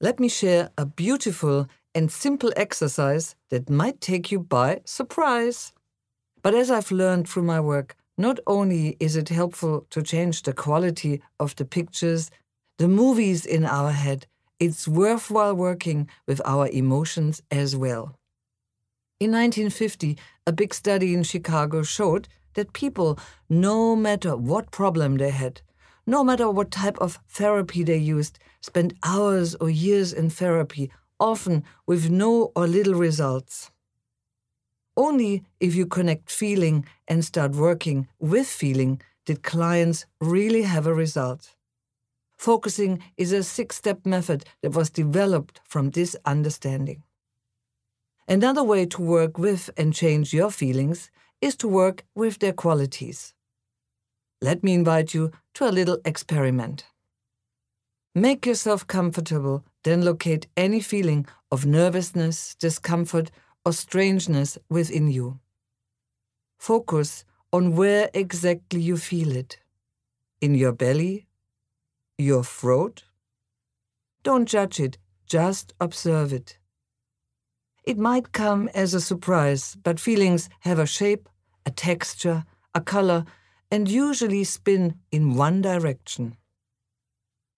let me share a beautiful and simple exercise that might take you by surprise. But as I've learned through my work, not only is it helpful to change the quality of the pictures, the movies in our head, it's worthwhile working with our emotions as well. In 1950, a big study in Chicago showed that people, no matter what problem they had, no matter what type of therapy they used, spent hours or years in therapy, often with no or little results. Only if you connect feeling and start working with feeling did clients really have a result. Focusing is a six-step method that was developed from this understanding. Another way to work with and change your feelings is to work with their qualities. Let me invite you to a little experiment. Make yourself comfortable, then locate any feeling of nervousness, discomfort, or strangeness within you. Focus on where exactly you feel it. In your belly? Your throat? Don't judge it, just observe it. It might come as a surprise, but feelings have a shape, a texture, a color, and usually spin in one direction.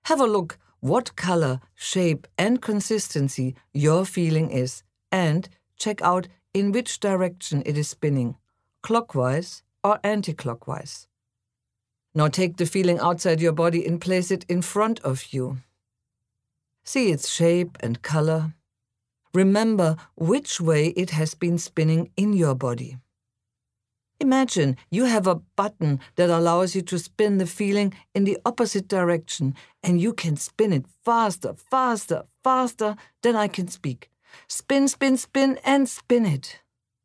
Have a look what color, shape, and consistency your feeling is, and check out in which direction it is spinning, clockwise or anti-clockwise. Now take the feeling outside your body and place it in front of you. See its shape and color. Remember which way it has been spinning in your body. Imagine you have a button that allows you to spin the feeling in the opposite direction, and you can spin it faster, faster, faster than I can speak. Spin, spin, spin, and spin it.